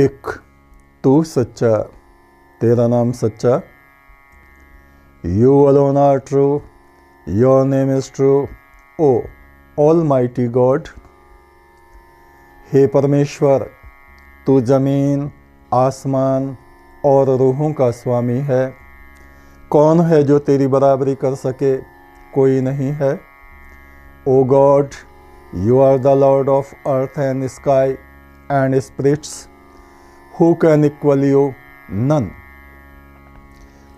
एक तू सच्चा तेरा नाम सच्चा। You alone are true, your name is true, O Almighty God। हे परमेश्वर, तू ज़मीन, आसमान और रूहों का स्वामी है। कौन है जो तेरी बराबरी कर सके? कोई नहीं है। O God, you are the Lord of earth and sky and spirits। Who can equal you? None।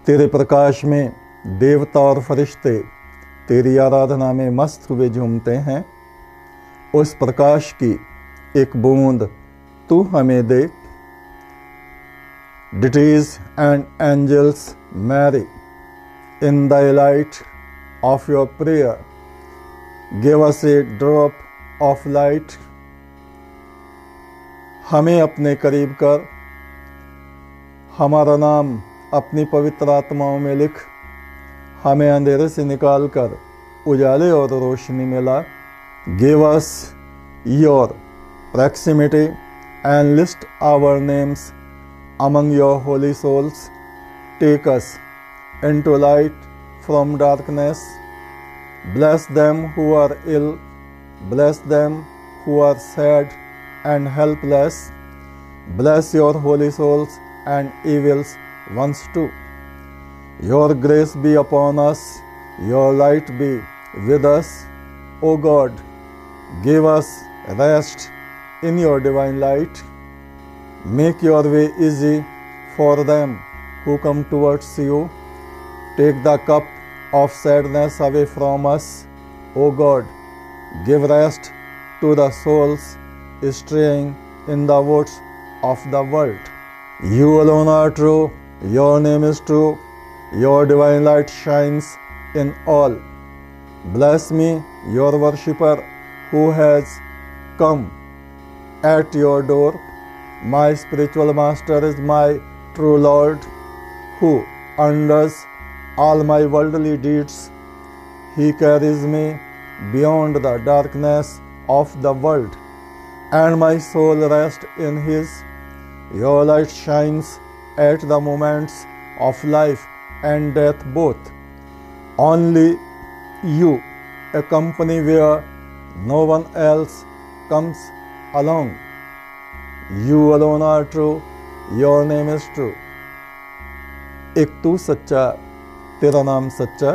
तेरे प्रकाश में देवता और फरिश्ते तेरी आराधना में मस्त हुए झूमते हैं। उस प्रकाश की एक बूंद तू हमें दे। Deities and angels marry in the light of your prayer। Give us a drop of light। हमें अपने करीब कर। हमारा नाम अपनी पवित्र आत्माओं में लिख। हमें अंधेरे से निकाल कर उजाले और रोशनी में ला। Give us your proximity and list our names among your holy souls। Take us into light from darkness। Bless them who are ill, bless them who are sad and helpless। Bless your holy souls and evils ones too। Your grace be upon us, your light be with us। O God, give us rest in your divine light। Make your way easy for them who come towards you। Take the cup of sadness away from us। O God, give rest to the souls straying in the woods of the world। You alone are true, your name is true, your divine light shines in all। Bless me, your worshipper who has come at your door। My spiritual master is my true Lord, who undoes all my worldly deeds। He carries me beyond the darkness of the world, and my soul rests in His। Your light shines at the moments of life and death both। Only you, a company where no one else comes along। You alone are true, your name is true। एक तू सच्चा, तेरा नाम सच्चा।